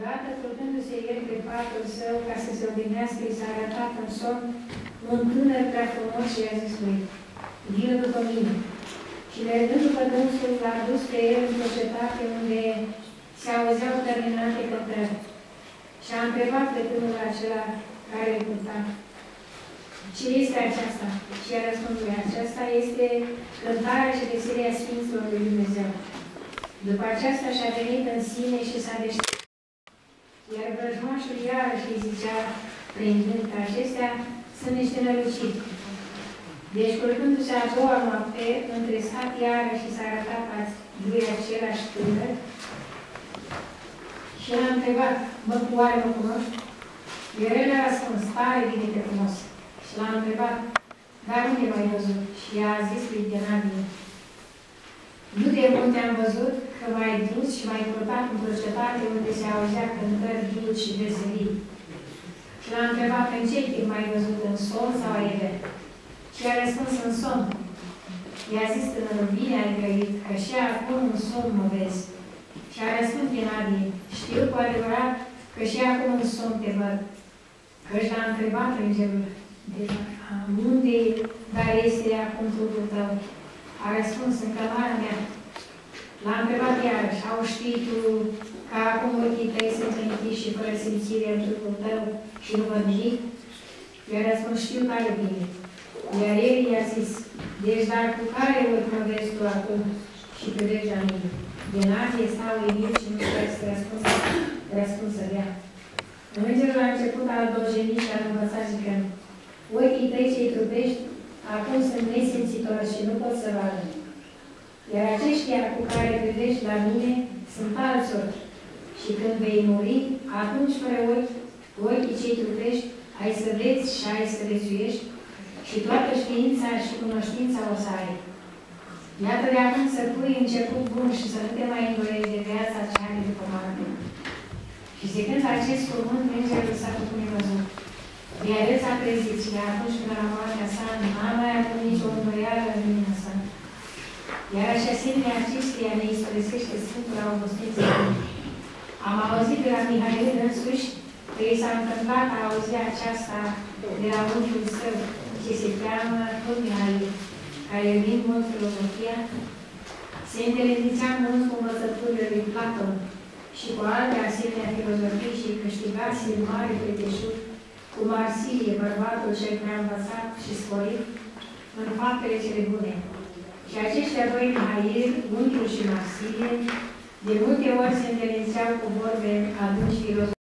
Odată, turnându-se el pe patul său ca să se odinească, i s-a arătat în somn un tânăr prea frumos și i-a zis lui: vină după mine. Și mergând după dânsul, l-a dus pe el într-o cetate unde se auzeau terminate păcări. Și a întrebat pe tânărul acela care îl purta: ce este aceasta? Și i-a răspuns lui: aceasta este cântarea și veselia Sfinților lui Dumnezeu. După aceasta și-a venit în sine și s-a deșteptat. Iar vrăjmașul iarăși îi zicea, plângând, că acestea sunt niște năluciri. Deci, culcându-se a doua noapte, între stat iarăși și s-a arătat lui același tânăr și l-a întrebat: bă, oare mă cunoști? Iar el a răspuns: tare bine de frumos. Și l-a întrebat: dar unde m-ai văzut? Și i-a zis lui Denabine: nu de mult am văzut că m-ai dus și m-ai purtat într-o cetate unde se auzea cântări dulci și veselii. Și l-a întrebat: în ce timp m-ai văzut, în somn sau ai event? Și a răspuns: în somn. I-a zis tânărul: bine ai grăit, că și acum în somn mă vezi. Și a răspuns Denabine: știu cu adevărat că și acum în somn te văd. Căci l-a întrebat îngerul: unde dar este acum trupul tău? A răspuns: în cămara mea. L-a întrebat iarăși: au știi tu că acum ochii tăi sunt închiși și fără simțire în trupul tău și nu văd nimic? I-a răspuns: știu tare bine. Iar el i-a zis: deci dar cu care ochi mă vezi tu acum și privești la mine? Denabine sta uimit și nu știa să răspunsă dea. Îngerul a început a adojeni și a învățat zicând: ochii tăi ce-i trupești acum sunt nesimțitori și nu pot să vadă. Iar aceștia cu care privești la mine sunt alți ochi. Și când vei muri, atunci fără ochi, ochii cei trupești, ai să vezi și ai să viețuiești și toată știința și cunoștința o să ai. Iată de acum să pui început bun și să nu te mai îndoiești de viața cea de după moarte. Și zicând acest cuvânt, îngerul s-a făcut nevăzut. Iar el s-a trezit și atunci când la moartea sa, n-a mai avut nicio îndoială în lumina sa. Iar așa asemenea acesteia ne istorisește Sfântul Augustin. Am auzit de la Mihail însuși că i s-a întâmplat a auzi aceasta de la unchiul său, ce se cheamă tot Mihail, care vin mult filozofia, se intelecția mult cu învățăturile lui Platon și cu alte asemenea filozofii și câștigase mari preteșuri, cum Marsilie, bărbatul cel prea învățat și sporit, în faptele cele bune. Și aceștia doi, Mihail, Unchiul și Marsilie, de multe ori se întâlneau cu vorbe adânci filozofice.